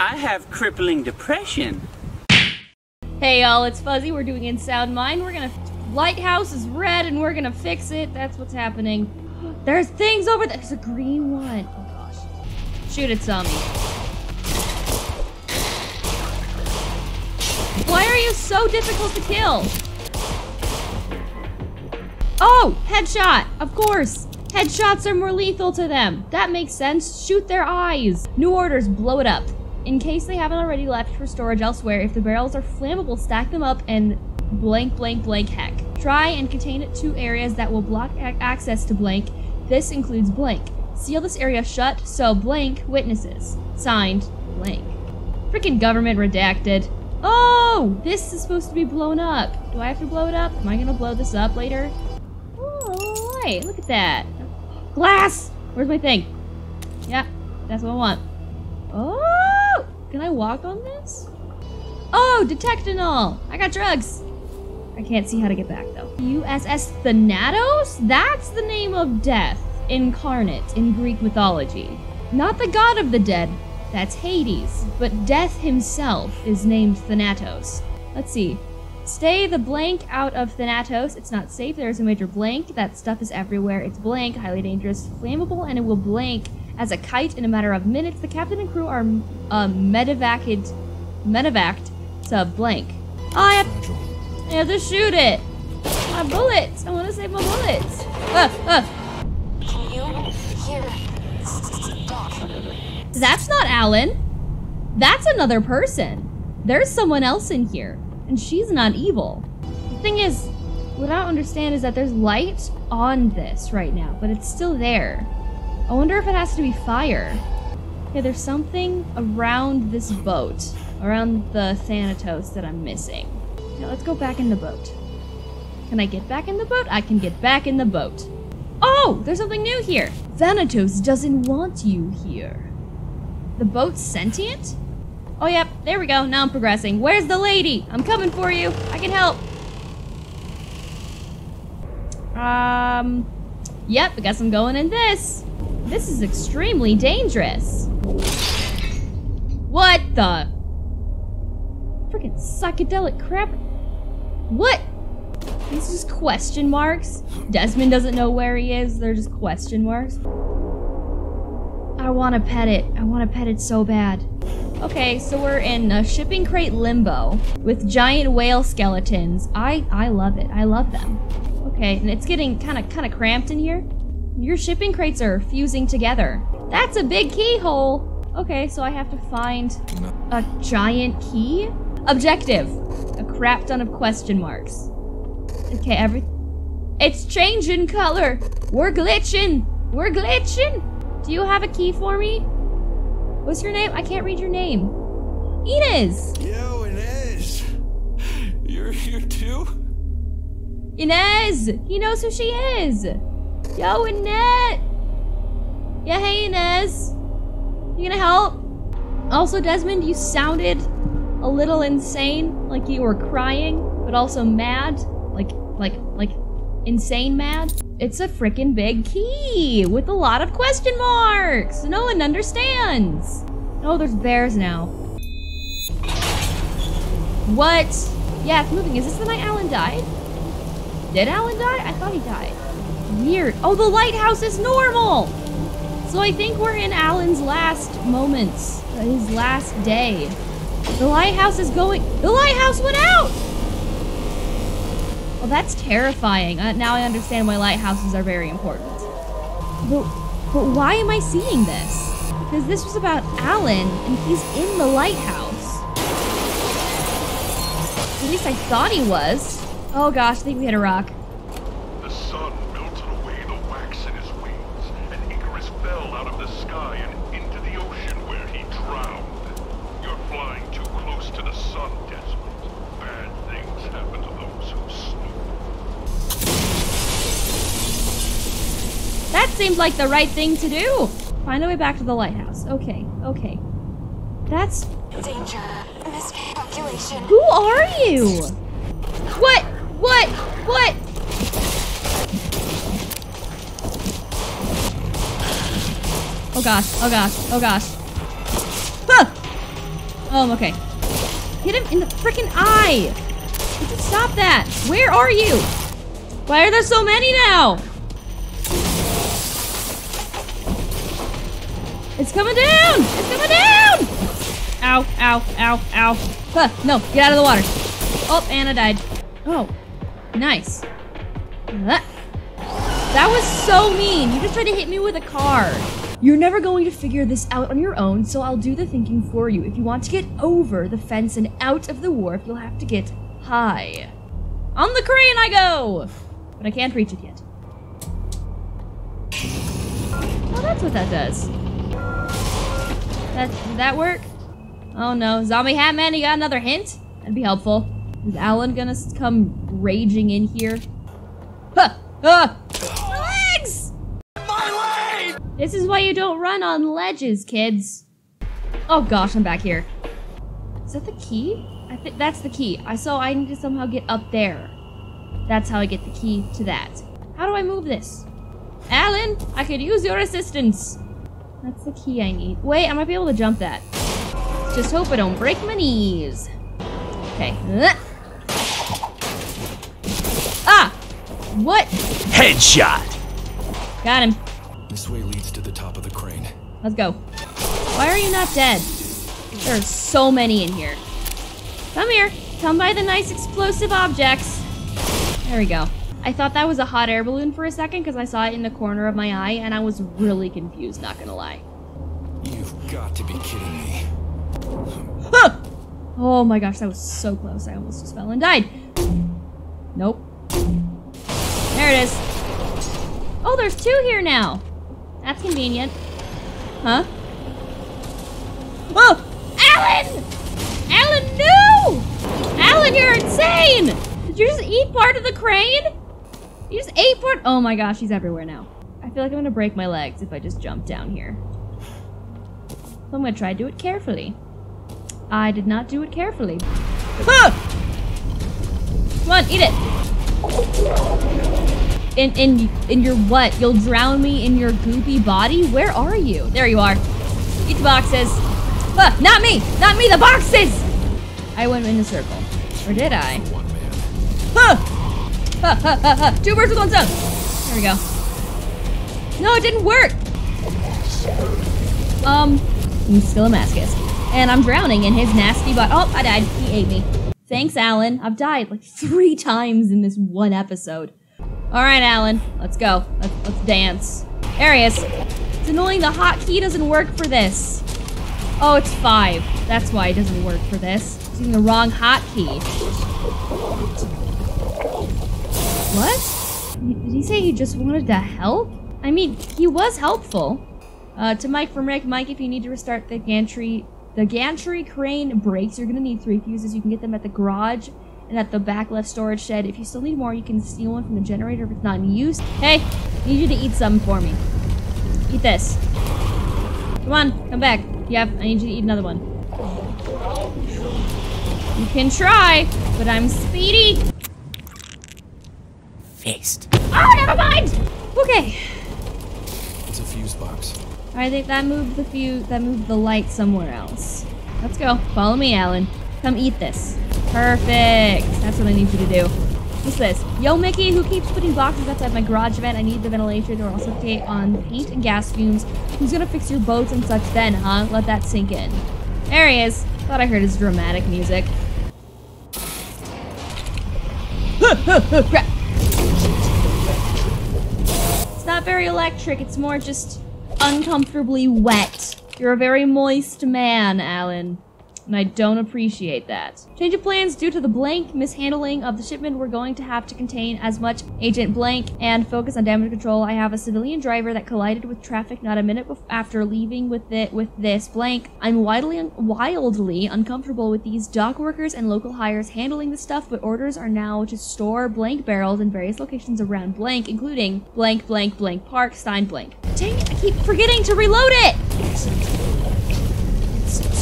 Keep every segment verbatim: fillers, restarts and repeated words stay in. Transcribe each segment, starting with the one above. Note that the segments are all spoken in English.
I have crippling depression. Hey y'all, it's Fuzzy. We're doing In Sound Mind. We're gonna... Lighthouse is red and we're gonna fix it. That's what's happening. There's things over there. There's a green one. Oh gosh. Shoot at zombies. Why are you so difficult to kill? Oh! Headshot! Of course! Headshots are more lethal to them. That makes sense. Shoot their eyes. New orders, blow it up. In case they haven't already left for storage elsewhere, if the barrels are flammable, stack them up and blank, blank, blank heck. Try and contain it to areas that will block access to blank. This includes blank. Seal this area shut so blank witnesses. Signed, blank. Freaking government redacted. Oh! This is supposed to be blown up. Do I have to blow it up? Am I gonna blow this up later? Oh, alright. Look at that. Glass! Where's my thing? Yeah, that's what I want. Oh! Can I walk on this? Oh, detectinol! I got drugs! I can't see how to get back, though. U S S Thanatos? That's the name of death incarnate in Greek mythology. Not the god of the dead. That's Hades. But death himself is named Thanatos. Let's see. Stay the blank out of Thanatos. It's not safe. There's a major blank. That stuff is everywhere. It's blank, highly dangerous, flammable, and it will blank as a kite in a matter of minutes. The captain and crew are uh, medevaced, medevaced to blank. Oh, I have, I have to shoot it. My bullets. I want to save my bullets. Uh, uh. Can you hear? Stop. That's not Alan. That's another person. There's someone else in here. And she's not evil. The thing is, what I don't understand is that there's light on this right now, but it's still there. I wonder if it has to be fire. Yeah, there's something around this boat, around the Thanatos that I'm missing. Now let's go back in the boat. Can I get back in the boat? I can get back in the boat. Oh, there's something new here. Thanatos doesn't want you here. The boat's sentient? Oh, yep. There we go. Now I'm progressing. Where's the lady? I'm coming for you. I can help. Um, yep. I guess I'm going in this. This is extremely dangerous. What the? Freaking psychedelic crap. What? These are just question marks. Desmond doesn't know where he is. They're just question marks. I want to pet it. I want to pet it so bad. Okay, so we're in a shipping crate limbo with giant whale skeletons. I I love it. I love them. Okay, and it's getting kind of kind of cramped in here. Your shipping crates are fusing together. That's a big keyhole. Okay, so I have to find a giant key. Objective: a crap ton of question marks. Okay, every it's changing color. We're glitching. We're glitching. Do you have a key for me? What's your name? I can't read your name. Inez! Yo, Inez! You're here too? Inez! He knows who she is! Yo, Annette! Yeah, hey, Inez! You gonna help? Also, Desmond, you sounded a little insane. Like you were crying, but also mad. Like, like, like, insane mad. It's a freaking big key with a lot of question marks. No one understands. Oh, there's bears now. What? Yeah, it's moving. Is this the night Alan died? Did Alan die? I thought he died. Weird. Oh, the lighthouse is normal. So I think we're in Alan's last moments, his last day. The lighthouse is going. The lighthouse went out. Well, that's terrifying. Uh, now I understand why lighthouses are very important. But, but why am I seeing this? Because this was about Alan, and he's in the lighthouse. At least I thought he was. Oh gosh, I think we hit a rock. The sun melted away the wax in his wings, and Icarus fell out of the sky and into the ocean where he drowned. You're flying too close to the sun, Desmond. Bad things happen to those who snoop. That seems like the right thing to do. Find a way back to the lighthouse. Okay, okay. That's... danger. Miscalculation. Who are you? What? What? What? Oh gosh, oh gosh, oh gosh. Huh! Oh, okay. Hit him in the freaking eye! Stop that! Where are you? Why are there so many now? It's coming down! It's coming down! Ow, ow, ow, ow. Huh, no, get out of the water. Oh, Anna died. Oh, nice. That was so mean. You just tried to hit me with a car. You're never going to figure this out on your own, so I'll do the thinking for you. If you want to get over the fence and out of the wharf, you'll have to get high. On the crane I go! But I can't reach it yet. Oh, that's what that does. That, did that work? Oh no, Zombie Hat Man, you got another hint? That'd be helpful. Is Alan gonna come raging in here? Huh! Ah! My legs! My leg! This is why you don't run on ledges, kids. Oh gosh, I'm back here. Is that the key? I think that's the key. I saw I need to somehow get up there. That's how I get the key to that. How do I move this? Alan, I could use your assistance. That's the key I need. Wait, I might be able to jump that. Just hope I don't break my knees. Okay. Ah! What? Headshot! Got him. This way leads to the top of the crane. Let's go. Why are you not dead? There are so many in here. Come here. Come by the nice explosive objects. There we go. I thought that was a hot air balloon for a second because I saw it in the corner of my eye and I was really confused, not gonna lie. You've got to be kidding me. Ah! Oh my gosh, that was so close. I almost just fell and died. Nope. There it is. Oh, there's two here now. That's convenient. Huh? Whoa! Alan! Alan, no! Alan, you're insane! Did you just eat part of the crane? You just ate part- Oh my gosh, he's everywhere now. I feel like I'm gonna break my legs if I just jump down here. So I'm gonna try to do it carefully. I did not do it carefully. Ah! Come on, eat it! In, in, in your what? You'll drown me in your goopy body? Where are you? There you are. Eat the boxes. Ah, not me! Not me, the boxes! I went in a circle. Or did I? One man. Huh! Ha, ha, ha, ha. Two birds with one stone! There we go. No, it didn't work! Um, he's still a masochist. And I'm drowning in his nasty butt. Oh, I died. He ate me. Thanks, Alan. I've died like three times in this one episode. Alright, Alan. Let's go. Let's, let's dance. There he is. It's annoying the hotkey doesn't work for this. Oh, it's five. That's why it doesn't work for this. It's using the wrong hotkey. What? Did he say he just wanted to help? I mean, he was helpful. Uh, to Mike from Rick, Mike, if you need to restart the gantry, the gantry crane breaks. You're gonna need three fuses. You can get them at the garage and at the back left storage shed. If you still need more, you can steal one from the generator if it's not in use. Hey, I need you to eat something for me. Eat this. Come on, come back. Yep, I need you to eat another one. You can try, but I'm speedy. Faced. Oh, never mind! Okay. It's a fuse box. I think that moved the fuse, that moved the light somewhere else. Let's go. Follow me, Alan. Come eat this. Perfect. That's what I need you to do. What's this? Yo, Mickey, who keeps putting boxes outside my garage vent? I need the ventilation or I'll suffocate on paint and gas fumes. Who's gonna fix your boats and such then, huh? Let that sink in. There he is. Thought I heard his dramatic music. Crap. It's not very electric. It's more just uncomfortably wet. You're a very moist man, Alan. And I don't appreciate that. Change of plans due to the blank mishandling of the shipment. We're going to have to contain as much Agent Blank and focus on damage control. I have a civilian driver that collided with traffic not a minute after leaving with it with this blank. I'm wildly un wildly uncomfortable with these dock workers and local hires handling the stuff, but orders are now to store blank barrels in various locations around blank, including blank, blank, blank park, Stein blank. Dang it! I keep forgetting to reload it.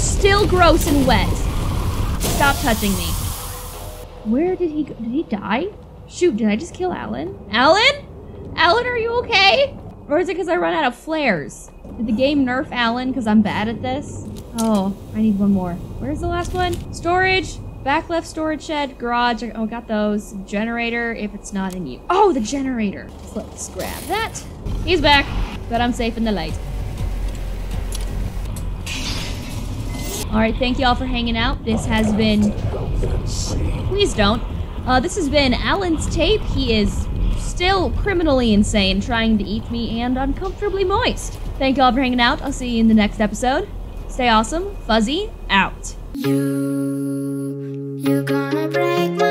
Still gross and wet. Stop touching me. Where did he go? Did he die? Shoot, did I just kill Alan? Alan? Alan, are you okay? Or is it because I run out of flares? Did the game nerf Alan because I'm bad at this? Oh, I need one more. Where's the last one? Storage! Back left storage shed, garage. Oh, got those. Generator, if it's not in you. Oh, the generator. Let's grab that. He's back, but I'm safe in the light. All right, thank you all for hanging out. This has been... Please don't. Uh, this has been Alan's Tape. He is still criminally insane, trying to eat me and uncomfortably moist. Thank you all for hanging out. I'll see you in the next episode. Stay awesome. Fuzzy out. You, you're gonna break my